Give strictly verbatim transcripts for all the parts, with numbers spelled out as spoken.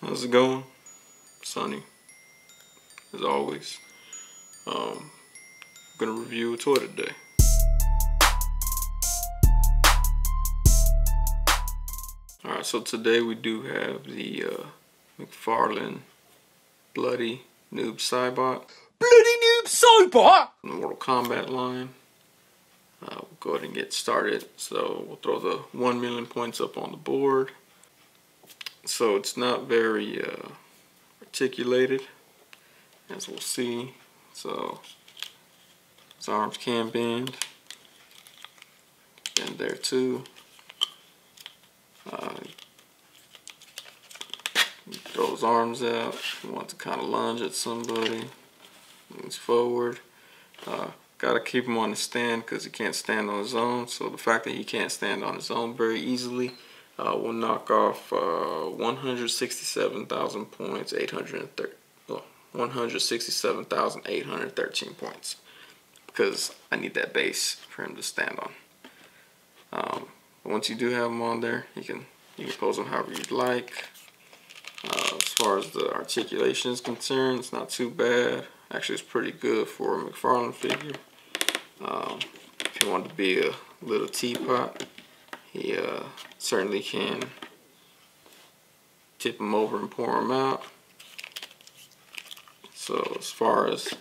How's it going? Sunny, as always. Um, I'm gonna review a toy today. All right, so today we do have the uh, McFarlane Bloody Noob Saibot. Bloody Noob Saibot! Mortal Kombat line. Uh, we'll go ahead and get started. So we'll throw the one million points up on the board. So it's not very uh, articulated, as we'll see. So his arms can bend, bend there too. Uh, he throws arms out. He wants to kind of lunge at somebody. Moves forward. Uh, Gotta keep him on the stand because he can't stand on his own. So the fact that he can't stand on his own very easily uh, will knock off uh, one hundred sixty-seven thousand points, well, one hundred sixty-seven thousand eight hundred thirteen points, because I need that base for him to stand on. Um, once you do have him on there, you can you can pose him however you'd like. Uh, as far as the articulation is concerned, it's not too bad. Actually, it's pretty good for a McFarlane figure. Um, if he wanted to be a little teapot, he uh, certainly can tip him over and pour him out. So as far as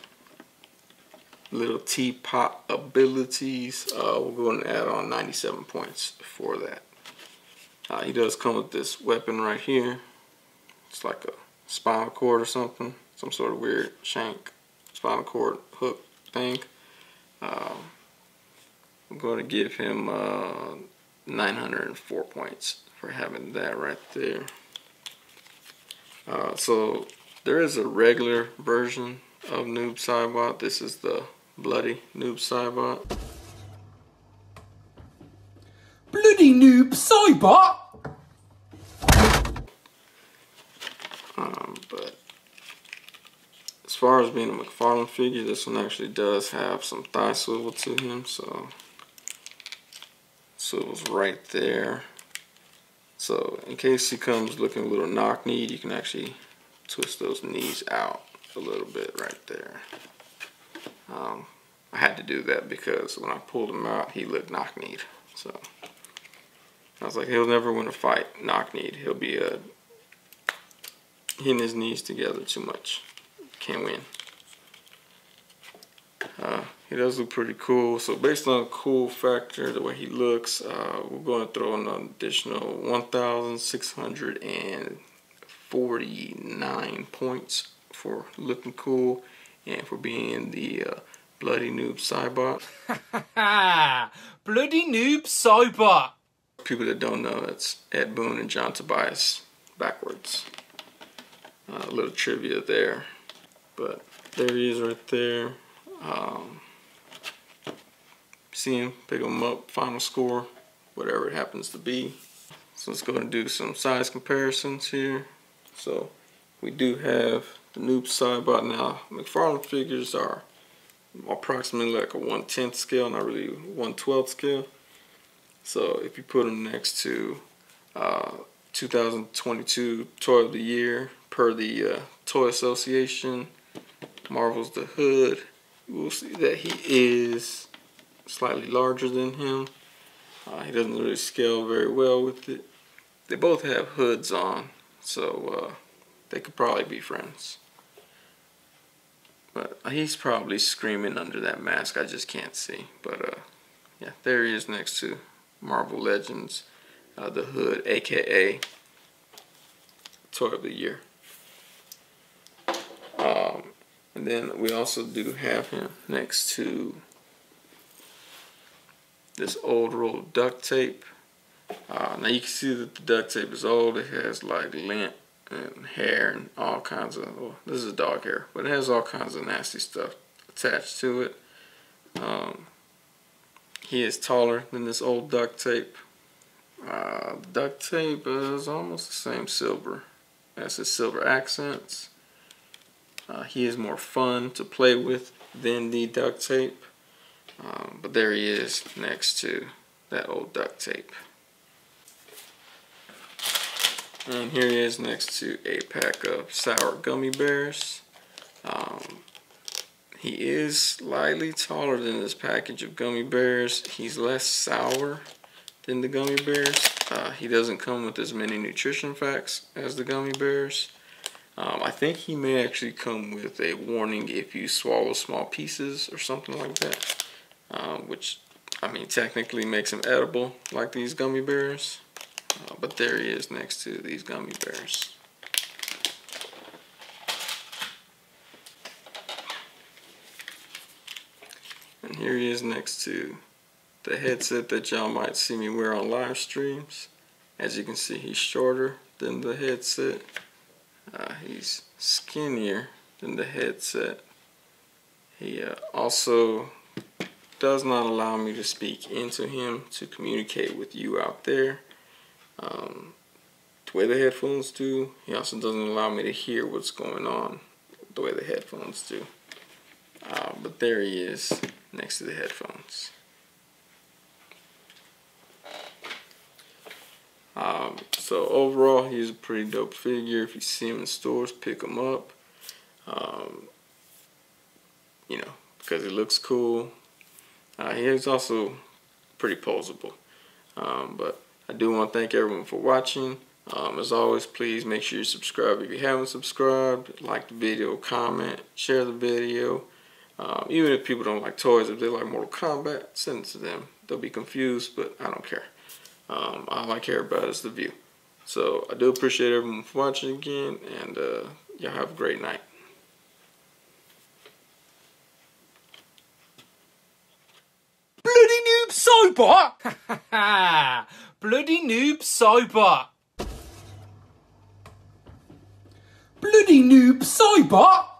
little teapot abilities, uh, we're going to add on ninety-seven points for that. Uh, he does come with this weapon right here. It's like a spinal cord or something, some sort of weird shank, spinal cord hook thing. Um, I'm going to give him uh, nine hundred four points for having that right there. Uh, so there is a regular version of Noob Saibot. This is the Bloody Noob Saibot. Bloody Noob Saibot! Um, but as far as being a McFarlane figure, this one actually does have some thigh swivel to him, so swivels right there. So in case he comes looking a little knock-kneed, you can actually twist those knees out a little bit right there. Um, I had to do that because when I pulled him out, he looked knock-kneed. So I was like, he'll never win a fight knock-kneed. He'll be a he and his knees together too much. Can't win. Uh, he does look pretty cool. So based on the cool factor, the way he looks, uh, we're going to throw in an additional one thousand six hundred forty-nine points for looking cool and for being the uh, Bloody Noob Saibot. Bloody Noob Saibot. People that don't know, that's Ed Boon and John Tobias backwards. Uh, a little trivia there. But there he is right there. Um, see him, pick him up, final score, whatever it happens to be. So let's go and do some size comparisons here. So we do have the Noob Saibot. Now McFarlane figures are approximately like a one tenth scale, not really one twelfth scale. So if you put him next to uh, two thousand twenty-two Toy of the Year per the uh, Toy Association, Marvel's The Hood, you will see that he is slightly larger than him. Uh, he doesn't really scale very well with it. They both have hoods on, so uh, they could probably be friends. But he's probably screaming under that mask. I just can't see. But uh, yeah, there he is next to Marvel Legends, uh, The Hood, A K A Toy of the Year. Um, And then we also do have him next to this old roll of duct tape. Uh, now you can see that the duct tape is old. It has like lint and hair and all kinds of, well, this is dog hair, but it has all kinds of nasty stuff attached to it. Um, he is taller than this old duct tape. Uh, duct tape is almost the same silver as his silver accents. Uh, he is more fun to play with than the duct tape. Um, but there he is next to that old duct tape. And here he is next to a pack of sour gummy bears. Um, he is slightly taller than this package of gummy bears. He's less sour than the gummy bears. Uh, he doesn't come with as many nutrition facts as the gummy bears. Um, I think he may actually come with a warning if you swallow small pieces or something like that. Uh, which, I mean, technically makes him edible like these gummy bears. Uh, but there he is next to these gummy bears. And here he is next to the headset that y'all might see me wear on live streams. As you can see, he's shorter than the headset. Uh, he's skinnier than the headset. He uh, also does not allow me to speak into him to communicate with you out there. Um, the way the headphones do. He also doesn't allow me to hear what's going on the way the headphones do. Uh, but there he is next to the headphones. Um, so overall, he's a pretty dope figure. If you see him in stores, pick him up. Um, you know, because he looks cool. Uh, he is also pretty poseable. Um, but I do want to thank everyone for watching. Um, as always, please make sure you subscribe if you haven't subscribed. Like the video, comment, share the video. Um, even if people don't like toys, if they like Mortal Kombat, send it to them. They'll be confused, but I don't care. Um, all I care about is the view. So I do appreciate everyone for watching again, and uh, y'all have a great night. Bloody Noob Saibot! Ha ha ha! Bloody Noob Saibot! Bloody Noob Saibot!